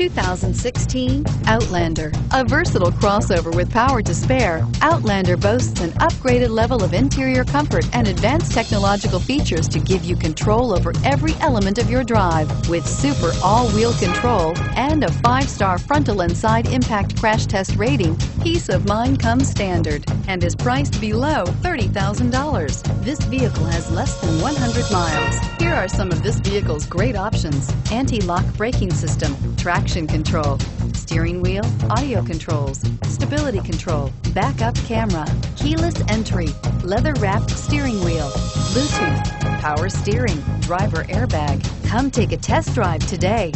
2016 Outlander. A versatile crossover with power to spare, Outlander boasts an upgraded level of interior comfort and advanced technological features to give you control over every element of your drive. With super all-wheel control and a 5-star frontal and side impact crash test rating, peace of mind comes standard and is priced below $30,000. This vehicle has less than 100 miles. Here are some of this vehicle's great options: anti-lock braking system, traction control, steering wheel audio controls, stability control, backup camera, keyless entry, leather-wrapped steering wheel, Bluetooth, power steering, driver airbag. Come take a test drive today.